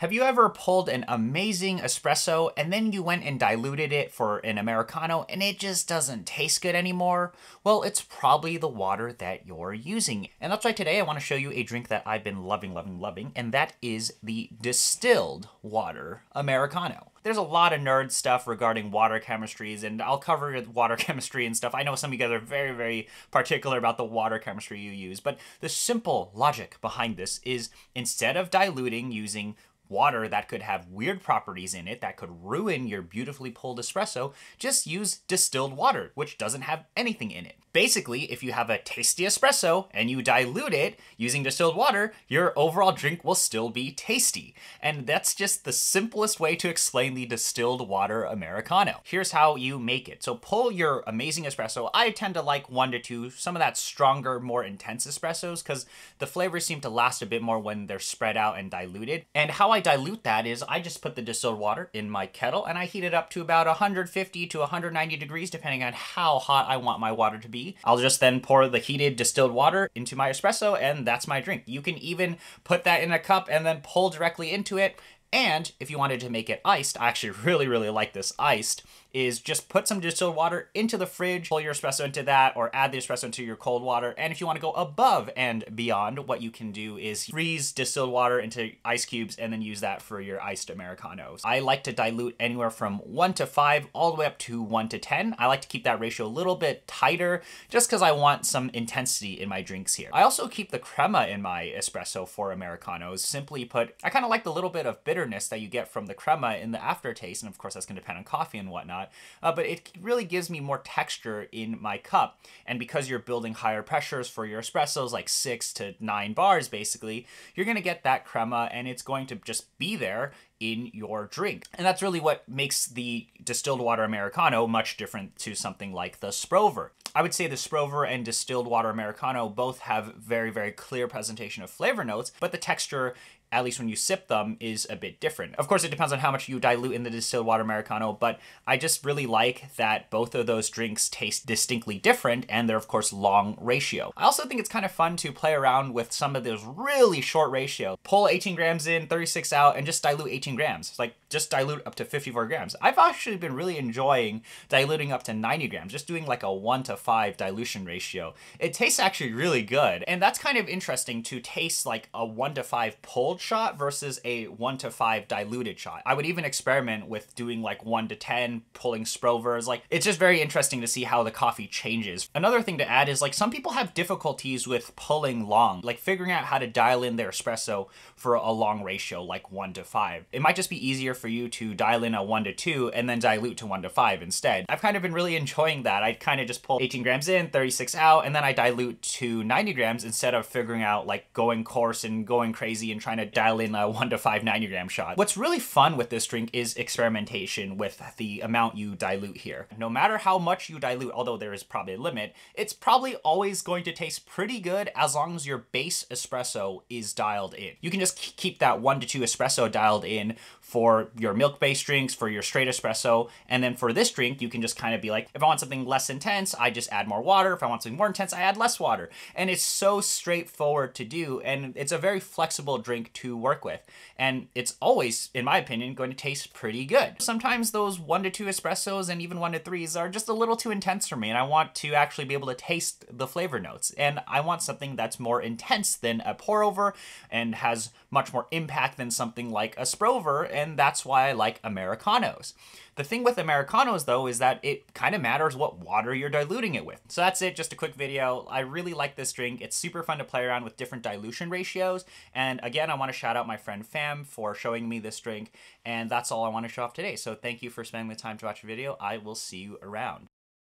Have you ever pulled an amazing espresso and then you went and diluted it for an Americano and it just doesn't taste good anymore? Well, it's probably the water that you're using. And that's why today I want to show you a drink that I've been loving, and that is the distilled water Americano. There's a lot of nerd stuff regarding water chemistries, and I'll cover water chemistry and stuff. I know some of you guys are very, very particular about the water chemistry you use, but the simple logic behind this is instead of diluting using water that could have weird properties in it that could ruin your beautifully pulled espresso, just use distilled water, which doesn't have anything in it. Basically, if you have a tasty espresso and you dilute it using distilled water, your overall drink will still be tasty. And that's just the simplest way to explain the distilled water Americano. Here's how you make it. So pull your amazing espresso. I tend to like 1 to 2, some of that stronger, more intense espressos, because the flavors seem to last a bit more when they're spread out and diluted. And how I dilute that is I just put the distilled water in my kettle and I heat it up to about 150 to 190 degrees, depending on how hot I want my water to be. I'll just then pour the heated distilled water into my espresso, and that's my drink. You can even put that in a cup and then pull directly into it. And if you wanted to make it iced, I actually really like this iced, is just put some distilled water into the fridge, pull your espresso into that, or add the espresso into your cold water. And if you want to go above and beyond, what you can do is freeze distilled water into ice cubes and then use that for your iced Americanos. I like to dilute anywhere from 1 to 5 all the way up to 1 to 10. I like to keep that ratio a little bit tighter just because I want some intensity in my drinks here. I also keep the crema in my espresso for Americanos. Simply put, I kind of like the little bit of bitterness that you get from the crema in the aftertaste, and of course that's going to depend on coffee and whatnot, but it really gives me more texture in my cup. And because you're building higher pressures for your espressos, like 6 to 9 bars basically, you're going to get that crema and it's going to just be there in your drink. And that's really what makes the distilled water Americano much different to something like the Sprover. I would say the Sprover and distilled water Americano both have very clear presentation of flavor notes, but the texture, at least when you sip them, is a bit different. Of course, it depends on how much you dilute in the distilled water Americano, but I just really like that both of those drinks taste distinctly different, and they're of course long ratio. I also think it's kind of fun to play around with some of those really short ratio. Pull 18 grams in, 36 out, and just dilute 18 grams. It's like, just dilute up to 54 grams. I've actually been really enjoying diluting up to 90 grams, just doing like a 1 to 5 dilution ratio. It tastes actually really good. And that's kind of interesting to taste like a 1 to 5 pulled shot versus a 1 to 5 diluted shot. I would even experiment with doing like 1 to 10, pulling Sprovers. Like, it's just very interesting to see how the coffee changes. Another thing to add is, like, some people have difficulties with pulling long, like figuring out how to dial in their espresso for a long ratio, like 1 to 5. It might just be easier for you to dial in a 1 to 2 and then dilute to 1 to 5 instead. I've kind of been really enjoying that. I kind of just pull 18 grams in, 36 out, and then I dilute to 90 grams instead of figuring out, like, going coarse and going crazy and trying to dial in a 1 to 5 90 gram shot. What's really fun with this drink is experimentation with the amount you dilute here. No matter how much you dilute, although there is probably a limit, it's probably always going to taste pretty good as long as your base espresso is dialed in. You can just keep that 1 to 2 espresso dialed in for your milk-based drinks, for your straight espresso, and then for this drink, you can just kind of be like, if I want something less intense, I just add more water. If I want something more intense, I add less water. And it's so straightforward to do, and it's a very flexible drink to work with. And it's always, in my opinion, going to taste pretty good. Sometimes those 1 to 2 espressos and even 1 to 3s are just a little too intense for me, and I want to actually be able to taste the flavor notes. And I want something that's more intense than a pour over and has much more impact than something like a Sprover, and that's why I like Americanos. The thing with Americanos, though, is that it kind of matters what water you're diluting it with. So that's it, just a quick video. I really like this drink. It's super fun to play around with different dilution ratios. And again, I want to shout out my friend Fam for showing me this drink. And that's all I want to show off today. So thank you for spending the time to watch the video. I will see you around.